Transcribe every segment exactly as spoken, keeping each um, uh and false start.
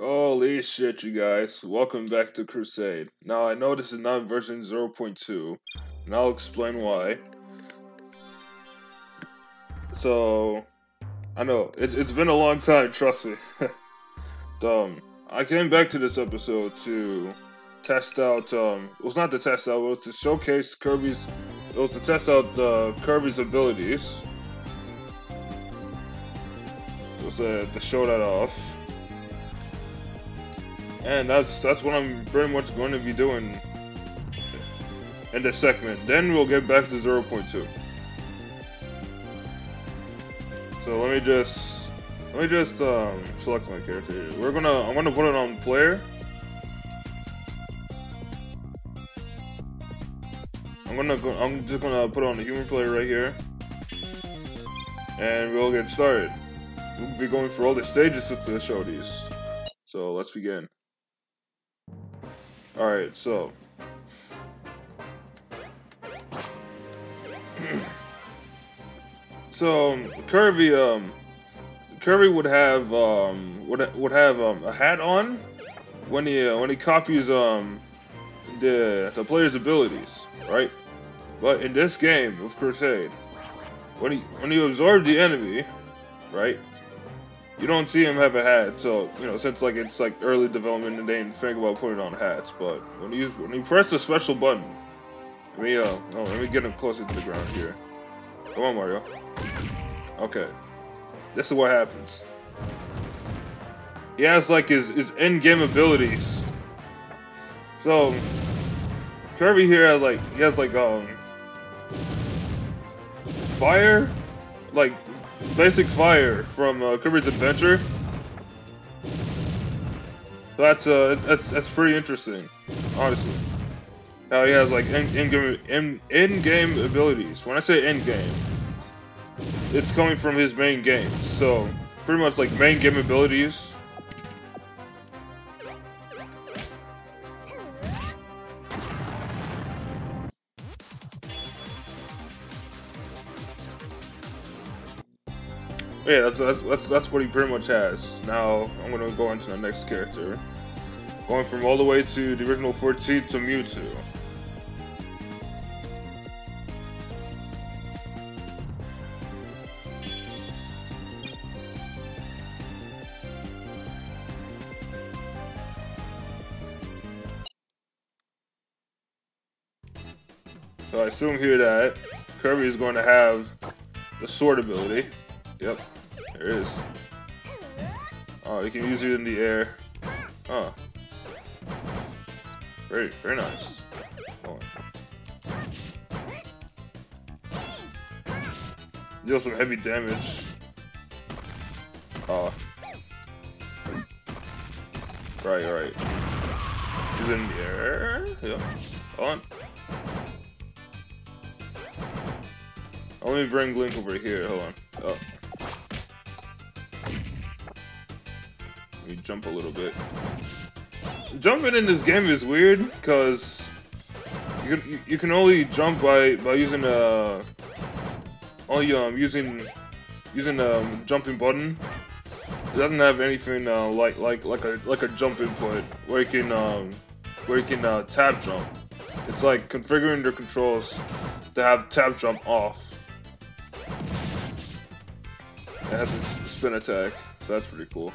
Holy shit, you guys. Welcome back to Crusade. Now, I know this is not version zero point two, and I'll explain why. So, I know, it, it's been a long time, trust me. um, I came back to this episode to test out, um, it was not to test out, it was to showcase Kirby's, it was to test out uh, Kirby's abilities. It was uh, to show that off. And that's that's what I'm pretty much going to be doing in this segment. Then we'll get back to zero point two. So let me just let me just um, select my character. We're gonna I'm gonna put it on player. I'm gonna go, I'm just gonna put it on the human player right here, and we'll get started. We'll be going through all the stages to show these. So let's begin. Alright, so so um, Kirby um Kirby would have um would would have um a hat on when he uh, when he copies um the the player's abilities, right? But in this game of Crusade, when he when you absorb the enemy, right? You don't see him have a hat, so you know since like it's like early development and they didn't think about putting on hats. But when you when you press the special button, let me uh oh, let me get him closer to the ground here. Come on, Mario. Okay, this is what happens. He has like his his in-game abilities. So Kirby here has like he has like um fire, like. Basic fire from uh, Kirby's Adventure. That's uh, that's that's pretty interesting, honestly. How he has like in-game in in-game abilities. When I say in-game, it's coming from his main game. So pretty much like main game abilities. Yeah, that's, that's that's that's what he pretty much has. Now I'm gonna go into the next character, going from all the way to the original fourteen to Mewtwo. So I assume here that Kirby is going to have the sword ability. Yep. There it is. Oh, you can use it in the air. Huh. Very, very nice. Come on. Deal some heavy damage. Oh. Right, right. Use it in the air. Yep. Come on. Oh, let me bring Link over here. Hold on. Oh. Jump a little bit. Jumping in this game is weird because you can, you can only jump by by using uh only um using using um jumping button. It doesn't have anything uh, like like like a like a jump input where you can um where you can uh, tap jump. It's like configuring your controls to have tap jump off. It has a spin attack, so that's pretty cool.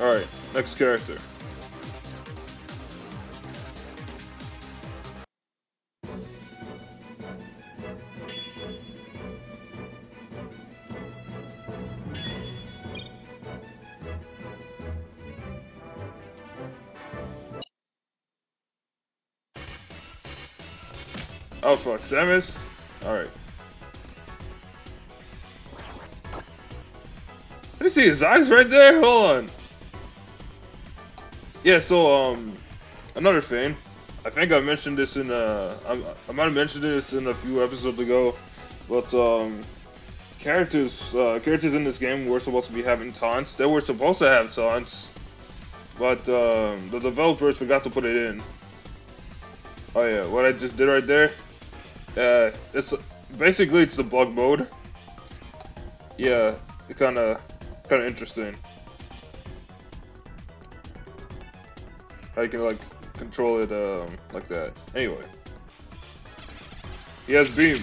Alright, next character. Oh fuck, Samus? Alright. I see his eyes right there? Hold on. Yeah, so, um, another thing, I think I mentioned this in, uh, I, I might have mentioned this in a few episodes ago, but, um, characters, uh, characters in this game were supposed to be having taunts. They were supposed to have taunts, but, um, the developers forgot to put it in. Oh yeah, what I just did right there, uh, it's, basically it's the bug mode. Yeah, it kinda... kind of interesting. How you can like control it um, like that. Anyway, he has beam.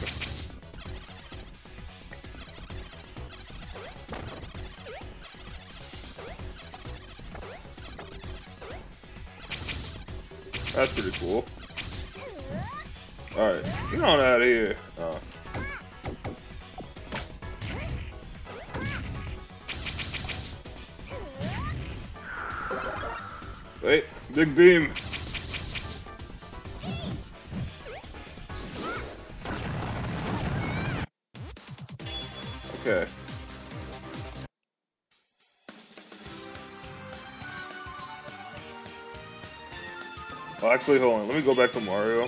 That's pretty cool. Alright, get on out of here. Oh. Wait, big beam. Okay. Oh, actually, hold on. Let me go back to Mario.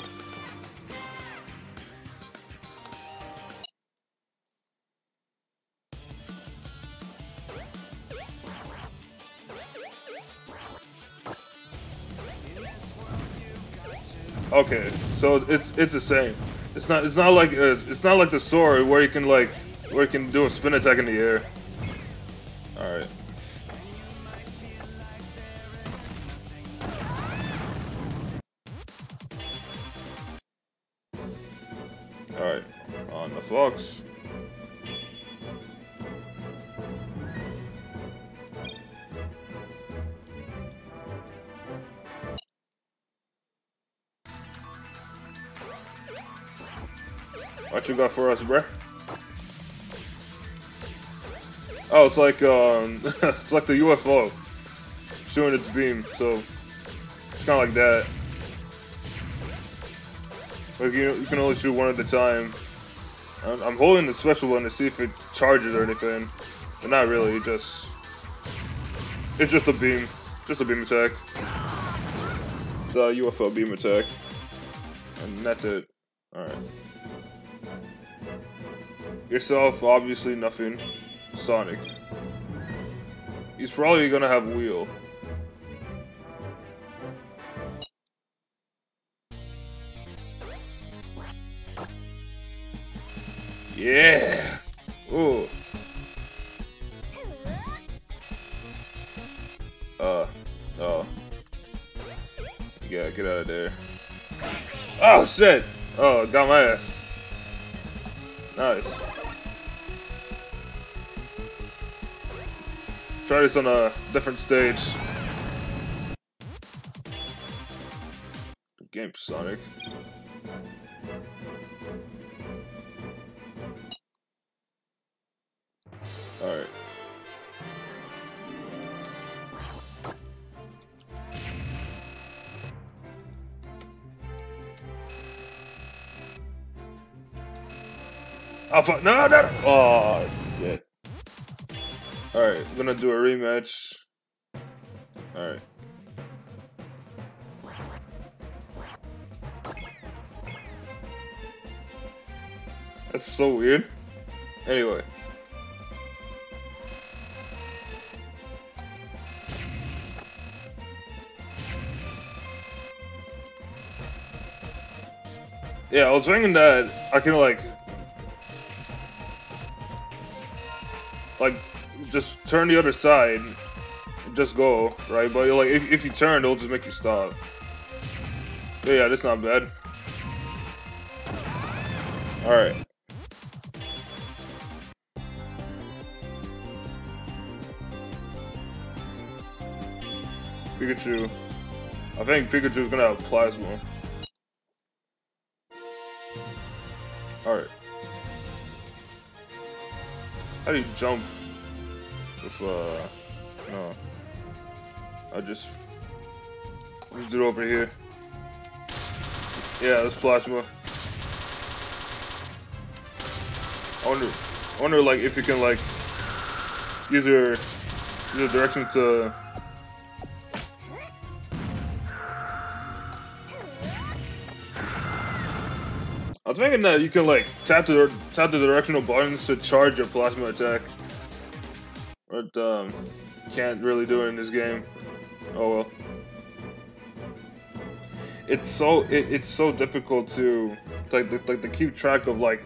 Okay, so it's it's the same. It's not it's not like uh, it's not like the sword where you can like where you can do a spin attack in the air. All right. Alright, on the fox. What you got for us, bruh? Oh, it's like um it's like the U F O shooting its beam, so it's kinda like that. Like, you, you can only shoot one at a time. I'm, I'm holding the special one to see if it charges or anything. But not really, just... It's just a beam. Just a beam attack. It's a U F O beam attack. And that's it. Alright. Yourself, obviously nothing. Sonic. He's probably gonna have wheel. Yeah! Ooh. Uh, oh. Yeah, get out of there. Oh, shit! Oh, got my ass. Nice. Try this on a different stage. Good game, Sonic. Alright. Oh fuck, no, no! Oh, shit. Alright, I'm gonna do a rematch. Alright. That's so weird. Anyway. Yeah, I was thinking that I can like, like, just turn the other side, and just go right. But like, if if you turn, it'll just make you stop. But yeah, that's not bad. All right. Pikachu. I think Pikachu's gonna have plasma. Alright. How do you jump if, uh, no. I just, just do it over here. Yeah, that's plasma. I wonder, I wonder, like, if you can, like, use your, use your direction to... I was thinking that you can like tap the tap the directional buttons to charge your plasma attack, but um, can't really do it in this game. Oh well. It's so it, it's so difficult to like like to, to keep track of like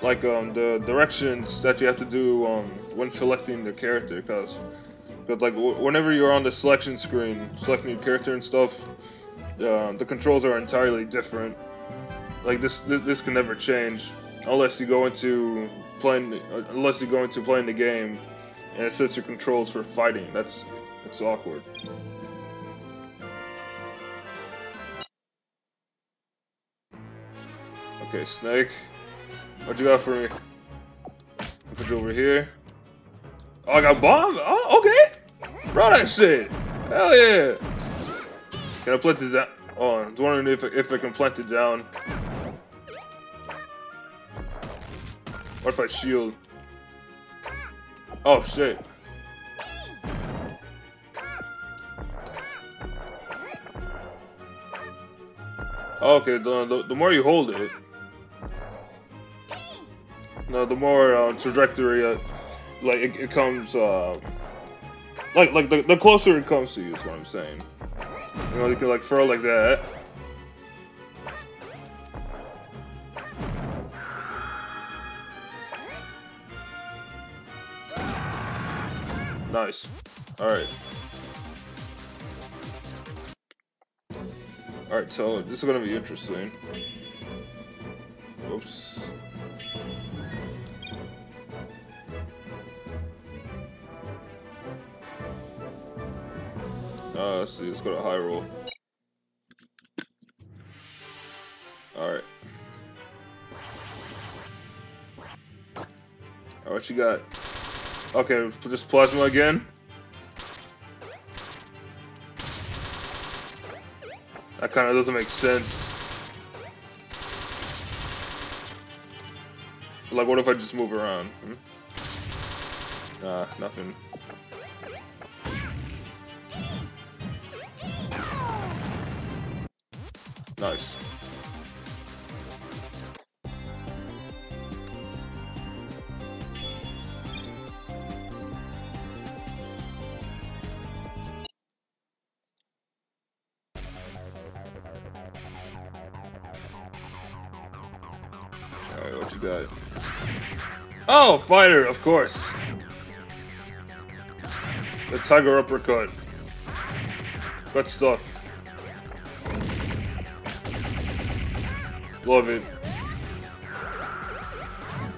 like um the directions that you have to do um when selecting the character, because that like w whenever you're on the selection screen selecting your character and stuff, uh, the controls are entirely different. Like this, th this can never change unless you go into playing, unless you go into playing the game and it sets your controls for fighting. That's that's awkward. Okay, Snake, what you got for me? I'll put you over here. Oh, I got bomb. Oh, okay. Bro, that shit. Hell yeah. Can I plant it down? Oh, I was wondering if if I can plant it down. What if I shield? Oh shit. Oh, okay, the, the the more you hold it, no, the more uh, trajectory. Uh, Like it, it comes, uh, like like the, the closer it comes to you is what I'm saying. You know, you can like throw like that. Nice. All right. All right. So this is gonna be interesting. Oops. Uh, let's see, let's go to Hyrule. Alright. Alright, what you got? Okay, just plasma again. That kind of doesn't make sense. Like, what if I just move around? Hmm? Nah, nothing. Nice. Alright, what you got? Oh, fighter, of course. The tiger uppercut. Good stuff. Love it.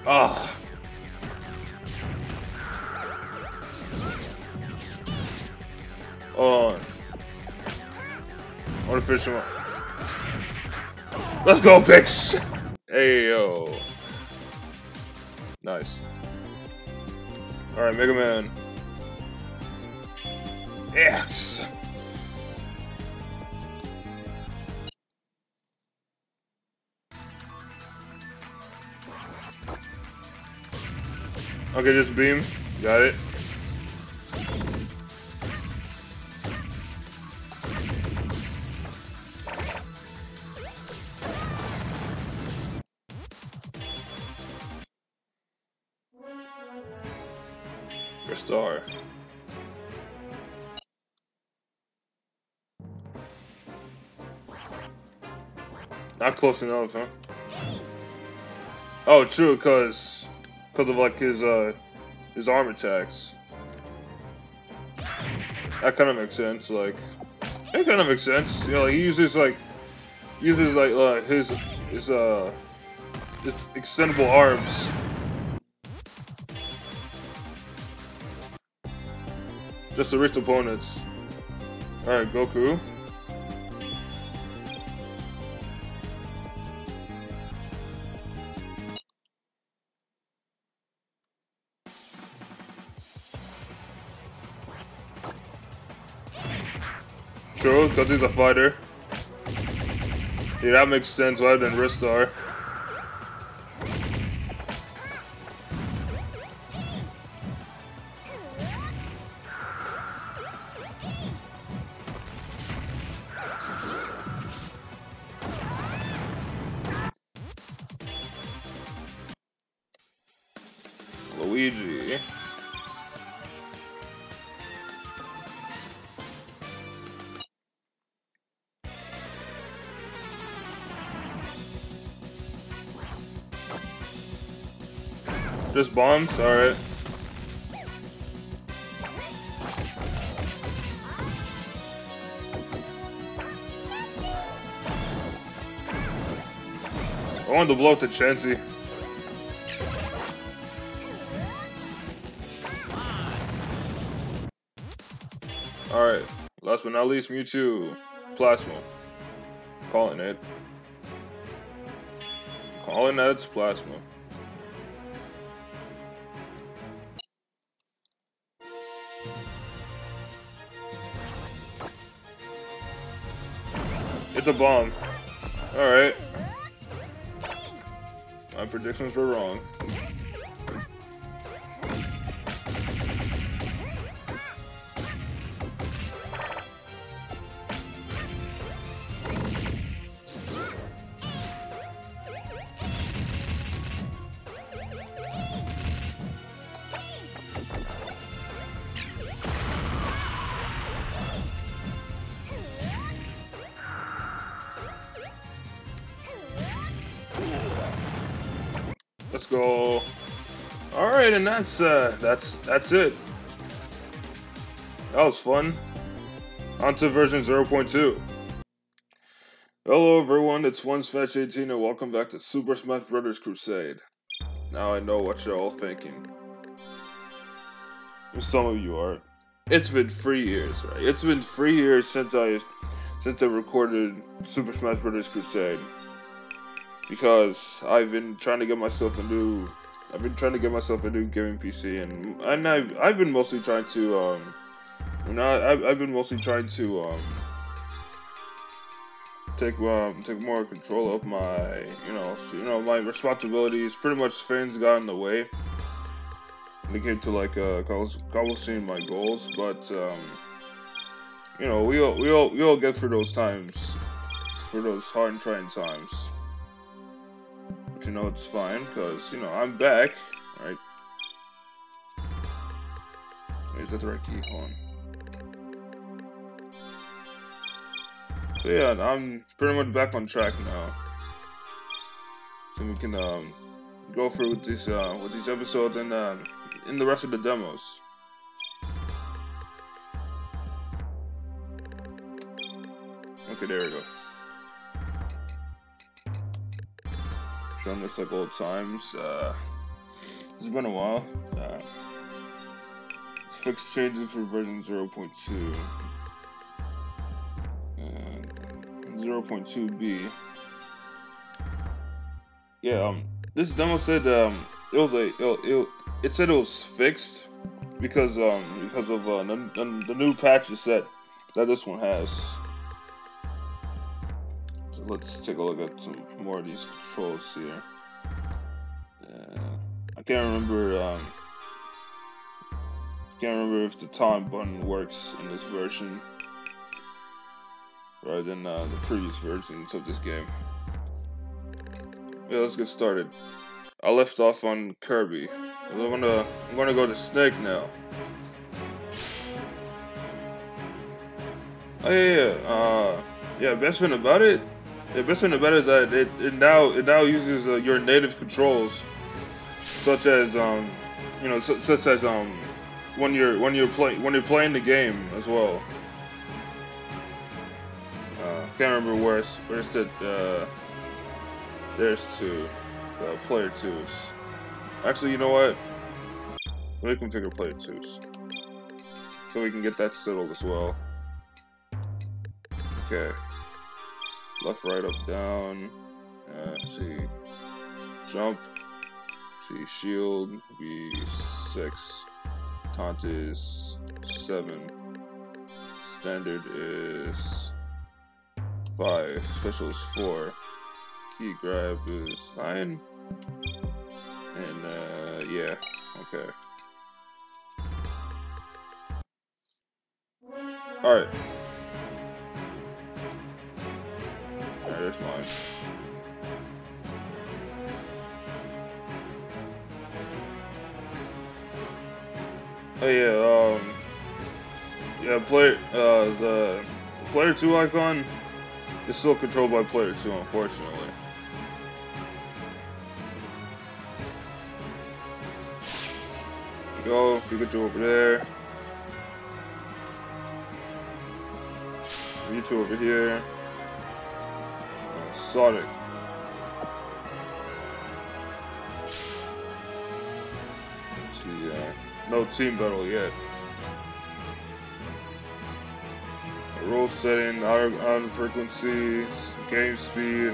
Ah. Oh. Artificial. Let's go, bitch. Ayo. Nice. All right, Mega Man. Yes. Okay, just beam. Got it. Your star. Not close enough, huh? Oh, true, cause. Because of like his uh his arm attacks. That kind of makes sense. Like that kind of makes sense. You know, like, he uses like uses like uh, his his uh his extendable arms. Just to reach opponents. All right, Goku. True, because he's a fighter. Dude, that makes sense. Why didn't Ristar? Luigi. Just bombs? Alright. I wanted to blow up the Chansey. Alright, last but not least, Mewtwo. Plasma. Calling it. Calling that it's Plasma. It's a bomb. Alright. My predictions were wrong. Let's go. All right, and that's uh, that's that's it. That was fun. On to version zero point two. Hello everyone, it's one Smash eighteen and welcome back to Super Smash Bros. Crusade. Now I know what you're all thinking. Some of you are. It's been three years, right? It's been three years since I since I recorded Super Smash Bros. Crusade. Because I've been trying to get myself a new, I've been trying to get myself a new gaming P C, and and I've I've been mostly trying to, um, and I I've, I've been mostly trying to um, take um take more control of my, you know you know my responsibilities. Pretty much fans got in the way. They came to like uh accomplishing my goals, but um, you know we all we all we all get through those times, through those hard and trying times. You know, it's fine because you know I'm back, right? Wait, is that the right key? Hold on. So yeah, I'm pretty much back on track now, so we can um go through with these uh with these episodes and um uh, in the rest of the demos. Okay, there we go. Done this like old times. Uh, it's been a while. Uh, let's fix changes for version zero point two. zero point two B. Yeah. Um. This demo said um it was a it, it it said it was fixed because um because of uh, the, the new patches that that this one has. Let's take a look at some more of these controls here. Uh, I can't remember. Um, can't remember if the time button works in this version, rather than uh, the previous versions of this game. Yeah, let's get started. I left off on Kirby. I'm gonna I'm gonna go to Snake now. Oh yeah, yeah. Uh, yeah. Best thing about it. The best thing about it is that it, it now it now uses uh, your native controls, such as um, you know, su such as um, when you're when you're playing when you're playing the game as well. Uh, can't remember where it's where it's at, uh, there's two, uh, player twos. Actually, you know what? Let me configure player twos, so we can get that settled as well. Okay. Left, right, up, down. Uh, see, jump. See, shield. Be six. Taunt is seven. Standard is five. Special is four. Key grab is nine. And uh, yeah, okay. All right. There's mine. Oh yeah, um, yeah, player, uh, the player two icon is still controlled by player two, unfortunately. There you go, Pikachu over there. Mewtwo over here. Sonic. No team battle yet. Rule setting, iron frequencies, game speed,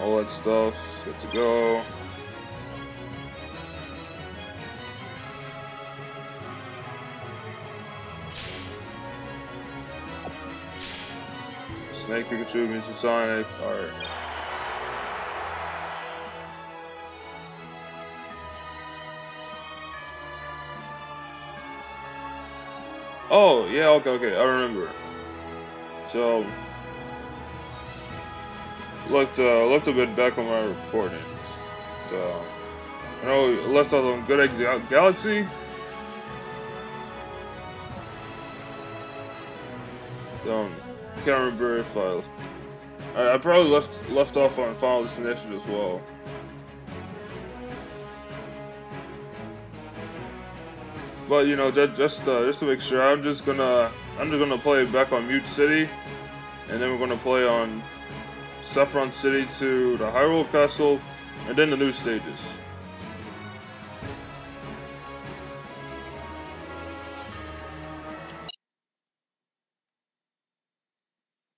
all that stuff. Good to go. Snake, Pikachu, Mr. Sonic. Alright. Oh, yeah, okay, okay, I remember. So, looked, uh, looked a bit back on my recordings. So, I know we left out on Good Egg Galaxy. Um, can't remember if I... I, I probably left, left off on Final Destination as well. But you know, just just, uh, just to make sure, I'm just gonna I'm just gonna play back on Mute City, and then we're gonna play on Saffron City to the Hyrule Castle, and then the new stages.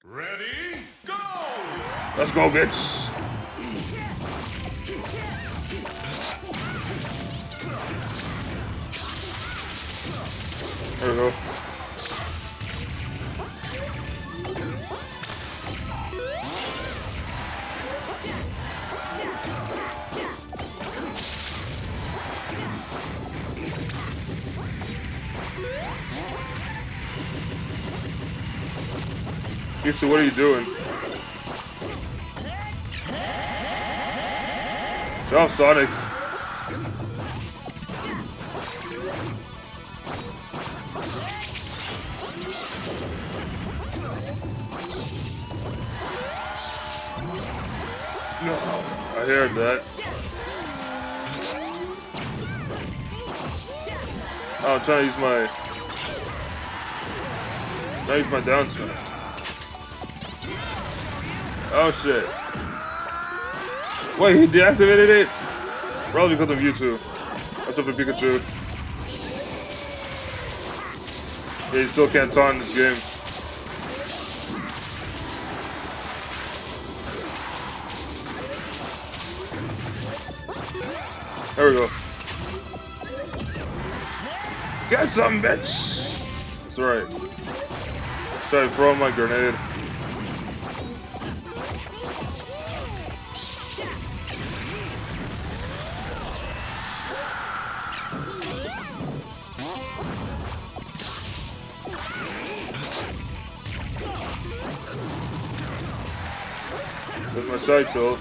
Ready? Go! Let's go, bitch! There we go. Yuki, what are you doing? Drop Sonic. No, I heard that. Oh, I'm trying to use my... I'm trying to use my down swing. Oh shit. Wait, he deactivated it? Probably because of Mewtwo. That's up to Pikachu. Yeah, you still can't taunt in this game. There we go. Get some, bitch! That's right. Try to throw my grenade. There's my side tilt.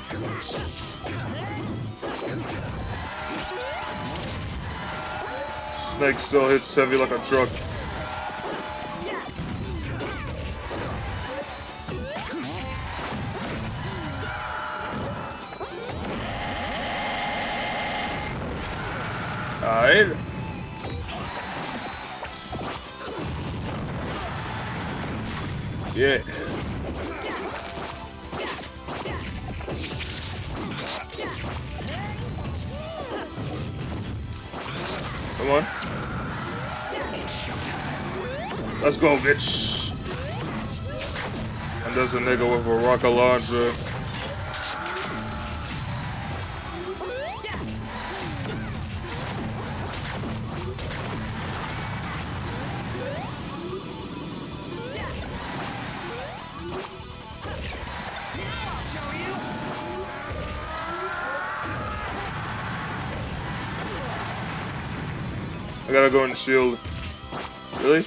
Snake still hits heavy like a truck. Alright. Yeah. Come on. Let's go, bitch! And there's a nigga with a rocket launcher. I gotta go in the shield. Really?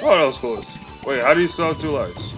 Oh, that was close. Wait, how do you still have two lives?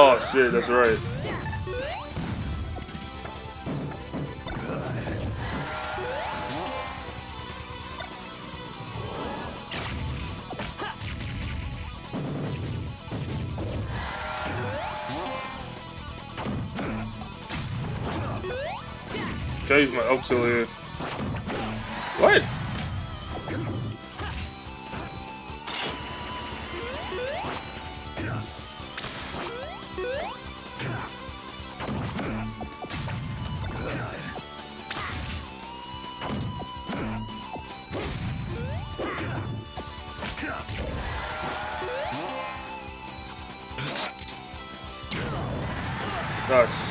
Oh shit, that's right. I use my auxiliary. What? Nice.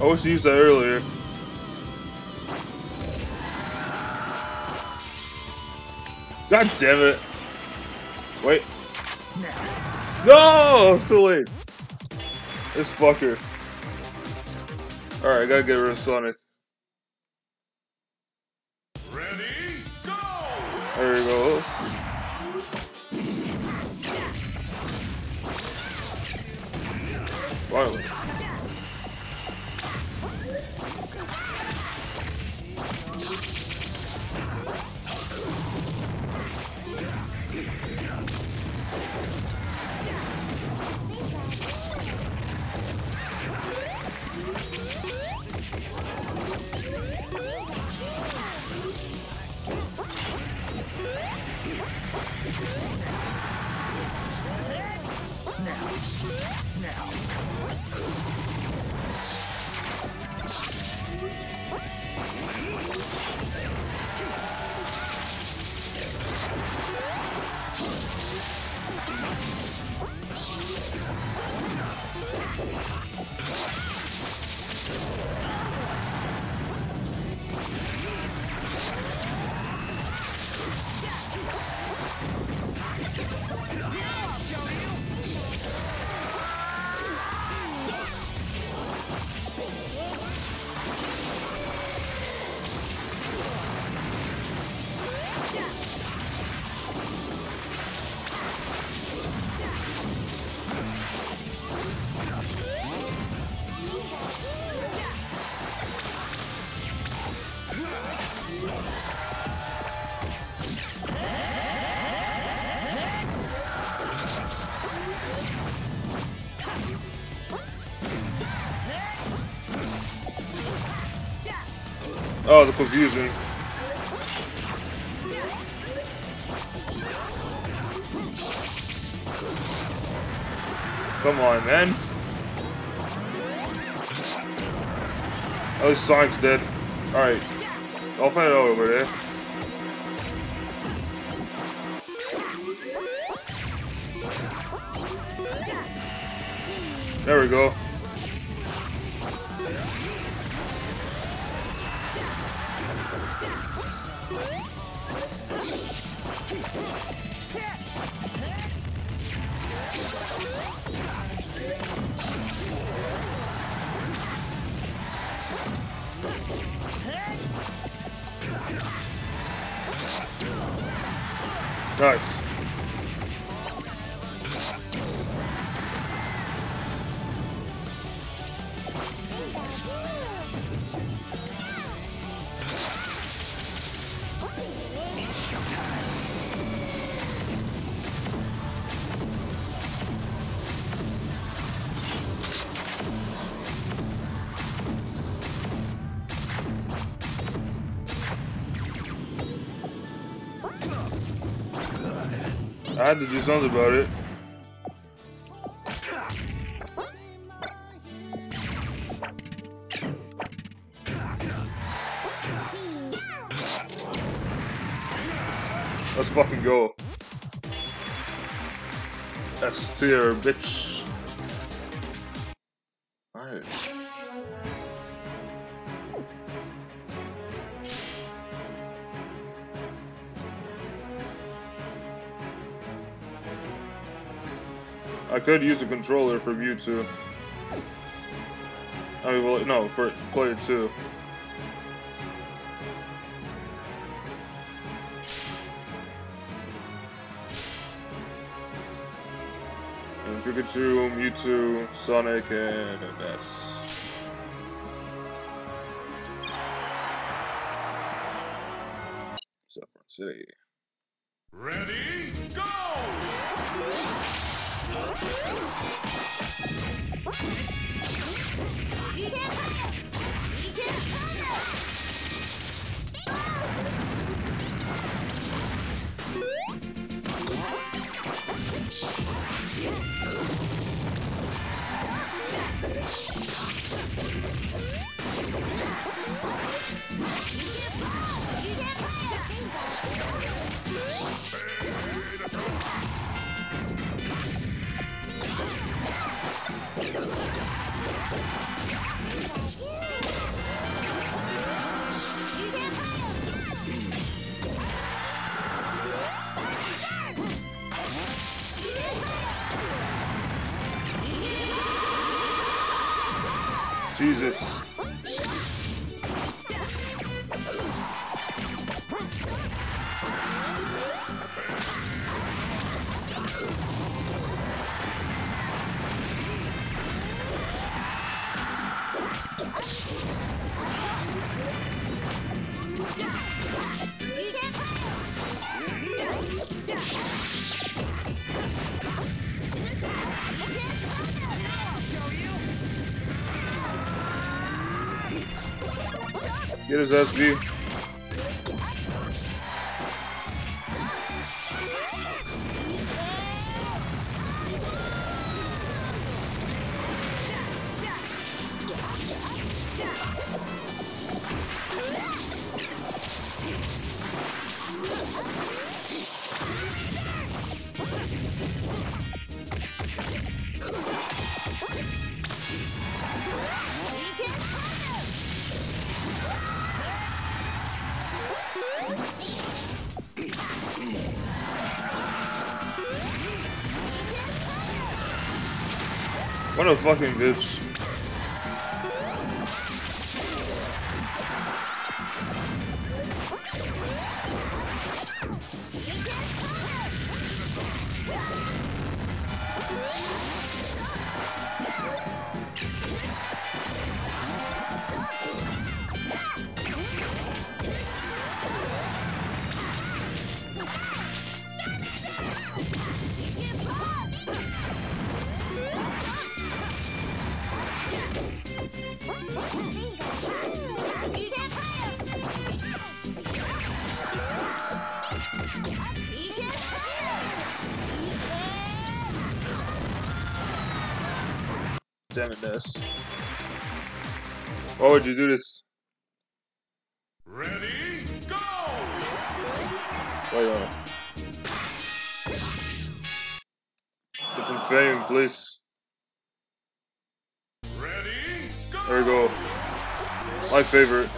I wish you used that earlier. God damn it. Wait. No! It's too late. This fucker. Alright, I gotta get rid of Sonic. Ready? Go! There he goes. Finally. Oh, the confusion. Come on, man. At least Sonic's dead. Alright. I'll find it all over there. There we go. Nice. I had to do something about it. Let's fucking go. That's tier, bitch. Alright. I could use a controller for Mute City. I mean, well, no, for player two. Pikachu, Mewtwo, Sonic, and that's. Saffron City. Ready, go! Jesus. Get his ass beat. What a fucking bitch. Damn it, Ness. Why would you do this? Ready, go! Wait on. Get some fame, please. Ready, go! There we go. My favorite.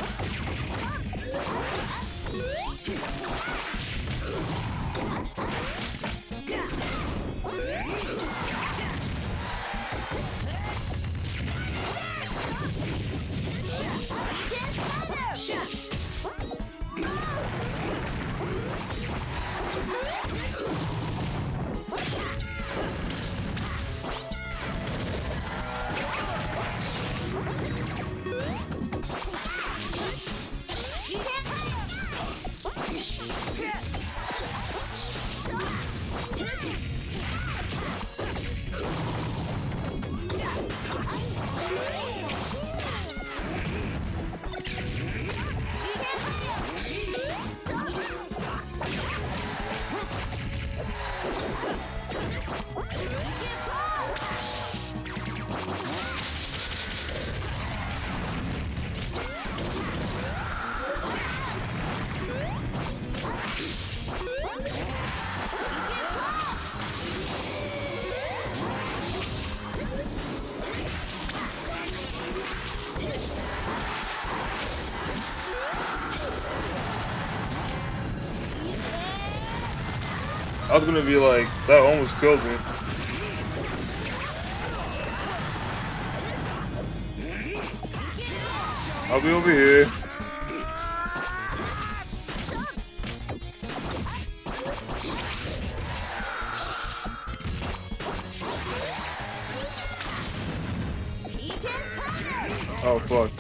I was gonna be like, that almost killed me. I'll be over here. Oh, fuck.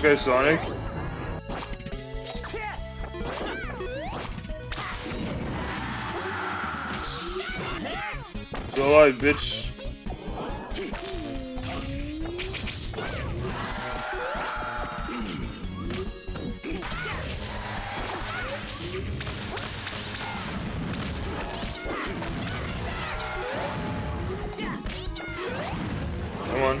Okay, Sonic. So alive, bitch. Come on.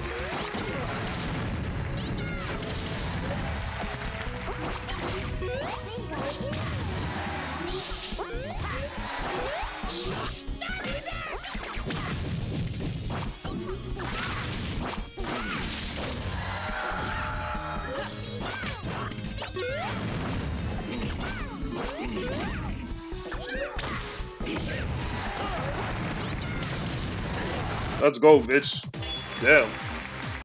Let's go, bitch. Damn.